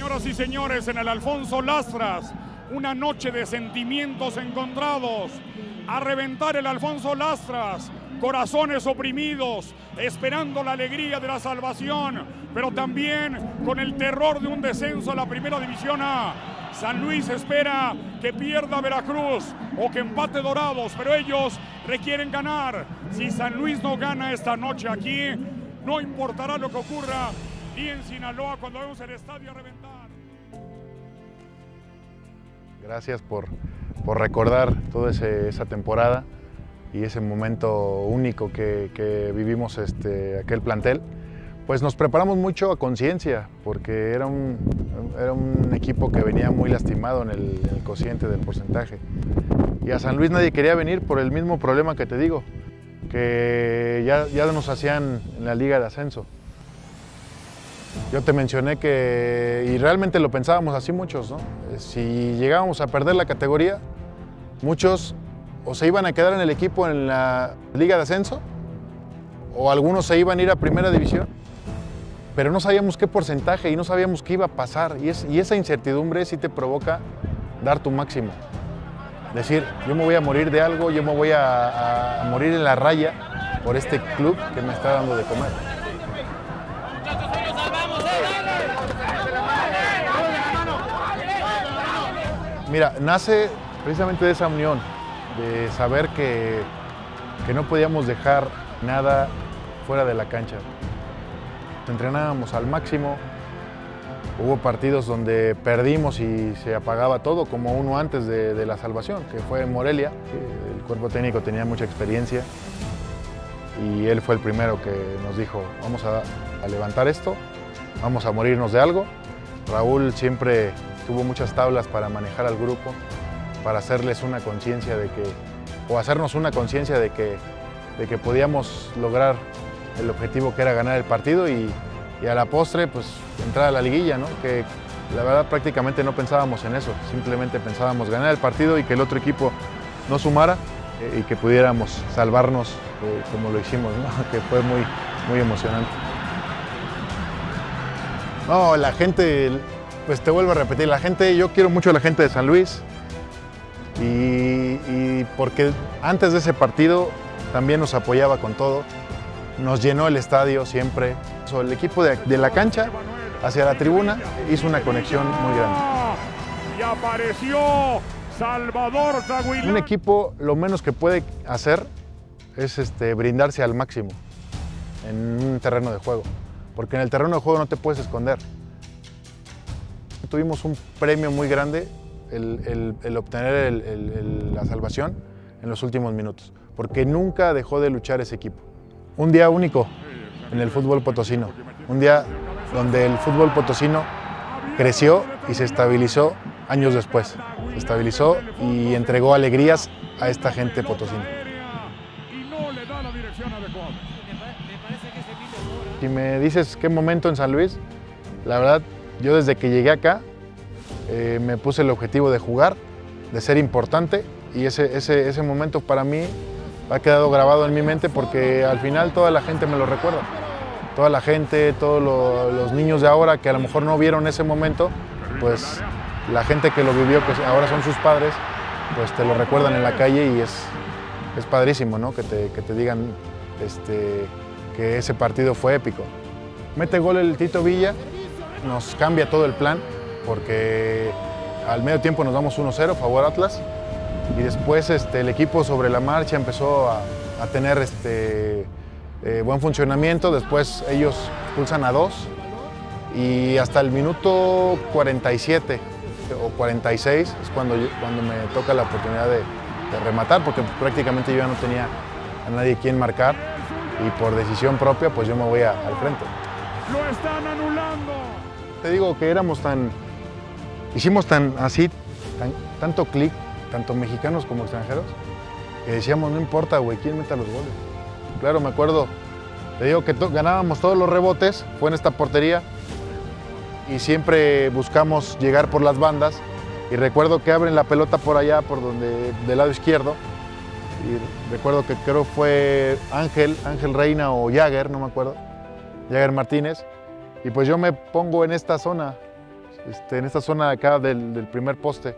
Señoras y señores, en el Alfonso Lastras, una noche de sentimientos encontrados. A reventar el Alfonso Lastras, corazones oprimidos, esperando la alegría de la salvación, pero también con el terror de un descenso a la Primera División A. San Luis espera que pierda Veracruz o que empate Dorados, pero ellos requieren ganar. Si San Luis no gana esta noche aquí, no importará lo que ocurra ni en Sinaloa cuando vemos el estadio a reventar. Gracias por recordar toda esa temporada y ese momento único que vivimos aquel plantel. Pues nos preparamos mucho a conciencia porque era un equipo que venía muy lastimado en el cociente del porcentaje. Y a San Luis nadie quería venir por el mismo problema que te digo, que ya nos hacían en la Liga de Ascenso. Yo te mencioné y realmente lo pensábamos así muchos, ¿no? Si llegábamos a perder la categoría, muchos o se iban a quedar en el equipo en la Liga de Ascenso, o algunos se iban a ir a Primera División, pero no sabíamos qué porcentaje y no sabíamos qué iba a pasar. Y esa incertidumbre sí te provoca dar tu máximo. Decir, yo me voy a morir de algo, yo me voy a morir en la raya por este club que me está dando de comer. Mira, nace precisamente de esa unión, de saber que no podíamos dejar nada fuera de la cancha. Entrenábamos al máximo, hubo partidos donde perdimos y se apagaba todo, como uno antes de la salvación, que fue en Morelia. El cuerpo técnico tenía mucha experiencia y él fue el primero que nos dijo, vamos a levantar esto, vamos a morirnos de algo. Raúl siempre tuvo muchas tablas para manejar al grupo, para hacerles una conciencia de que, o hacernos una conciencia de que podíamos lograr el objetivo que era ganar el partido y a la postre, pues, entrar a la liguilla, ¿no? Que la verdad prácticamente no pensábamos en eso, simplemente pensábamos ganar el partido y que el otro equipo no sumara y que pudiéramos salvarnos como lo hicimos, ¿no? Que fue muy, muy emocionante. No, la gente... Pues te vuelvo a repetir, la gente, yo quiero mucho a la gente de San Luis y porque antes de ese partido también nos apoyaba con todo, nos llenó el estadio siempre. El equipo de la cancha hacia la tribuna hizo una conexión muy grande. Y apareció Salvador Tahuilán. Un equipo lo menos que puede hacer es brindarse al máximo en un terreno de juego, porque en el terreno de juego no te puedes esconder. Tuvimos un premio muy grande el obtener la salvación en los últimos minutos, porque nunca dejó de luchar ese equipo. Un día único en el fútbol potosino, un día donde el fútbol potosino creció y se estabilizó años después. Se estabilizó y entregó alegrías a esta gente potosina. Si me dices qué momento en San Luis, la verdad, yo desde que llegué acá me puse el objetivo de jugar, de ser importante y ese momento para mí ha quedado grabado en mi mente porque al final toda la gente me lo recuerda. Toda la gente, todos los niños de ahora que a lo mejor no vieron ese momento, pues la gente que lo vivió, que ahora son sus padres, pues te lo recuerdan en la calle y es padrísimo, ¿no? Que te digan que ese partido fue épico. Mete gol el Tito Villa. Nos cambia todo el plan porque al medio tiempo nos damos 1-0 favor Atlas y después el equipo sobre la marcha empezó a tener buen funcionamiento. Después ellos pulsan a 2 y hasta el minuto 47 o 46 es cuando me toca la oportunidad de rematar porque prácticamente yo ya no tenía a nadie quien marcar y por decisión propia pues yo me voy al frente. ¡Lo están anulando! Te digo que éramos hicimos tanto clic, tanto mexicanos como extranjeros, que decíamos, no importa, güey, quién meta los goles. Claro, me acuerdo, te digo que ganábamos todos los rebotes, fue en esta portería, y siempre buscamos llegar por las bandas, y recuerdo que abren la pelota por allá, por donde, del lado izquierdo, y recuerdo que creo fue Ángel Reina o Jagger, no me acuerdo, Jagger Martínez, y pues yo me pongo en esta zona, en esta zona de acá del primer poste,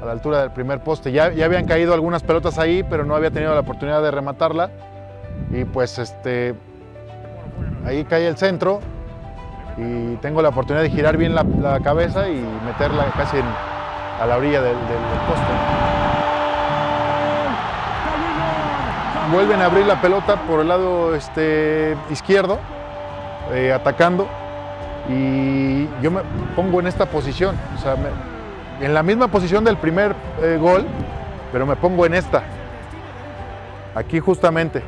a la altura del primer poste. Ya habían caído algunas pelotas ahí, pero no había tenido la oportunidad de rematarla. Y pues ahí cae el centro y tengo la oportunidad de girar bien la cabeza y meterla casi a la orilla del poste. Vuelven a abrir la pelota por el lado izquierdo, atacando, y yo me pongo en esta posición, o sea, en la misma posición del primer gol, pero me pongo en esta, aquí justamente,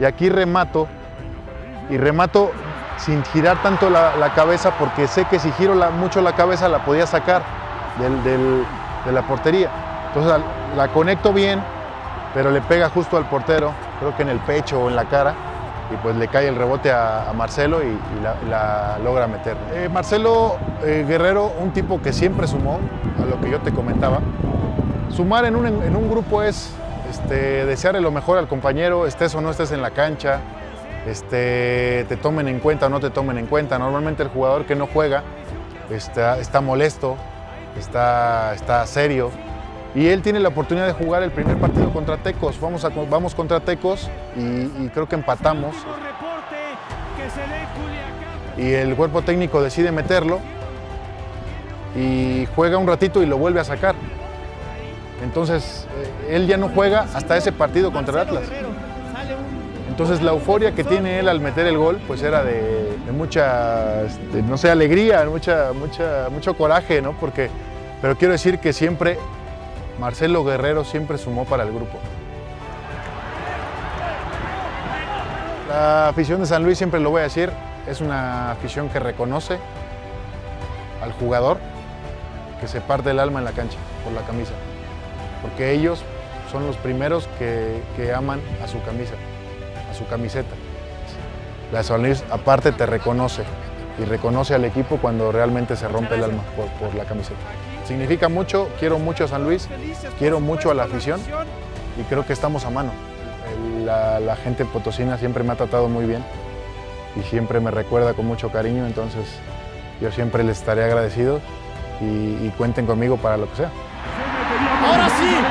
y aquí remato, y remato sin girar tanto la cabeza, porque sé que si giro mucho la cabeza la podía sacar de la portería. Entonces la conecto bien, pero le pega justo al portero, creo que en el pecho o en la cara, y pues le cae el rebote a Marcelo y la logra meter. Marcelo Guerrero, un tipo que siempre sumó, a lo que yo te comentaba. Sumar en un grupo es desearle lo mejor al compañero, estés o no estés en la cancha, te tomen en cuenta o no te tomen en cuenta. Normalmente el jugador que no juega está molesto, está serio, y él tiene la oportunidad de jugar el primer partido contra Tecos. Vamos contra Tecos y creo que empatamos. Y el cuerpo técnico decide meterlo y juega un ratito y lo vuelve a sacar. Entonces, él ya no juega hasta ese partido contra el Atlas. Entonces, la euforia que tiene él al meter el gol, pues era de mucha, no sé, alegría, mucho coraje, ¿no? Pero quiero decir que siempre Marcelo Guerrero siempre sumó para el grupo. La afición de San Luis, siempre lo voy a decir, es una afición que reconoce al jugador que se parte el alma en la cancha por la camisa, porque ellos son los primeros que aman a su camisa, a su camiseta. La San Luis aparte te reconoce y reconoce al equipo cuando realmente se rompe el alma por la camiseta. Significa mucho, quiero mucho a San Luis, quiero mucho a la afición y creo que estamos a mano. La gente potosina siempre me ha tratado muy bien y siempre me recuerda con mucho cariño, entonces yo siempre les estaré agradecido y cuenten conmigo para lo que sea. ¡Ahora sí!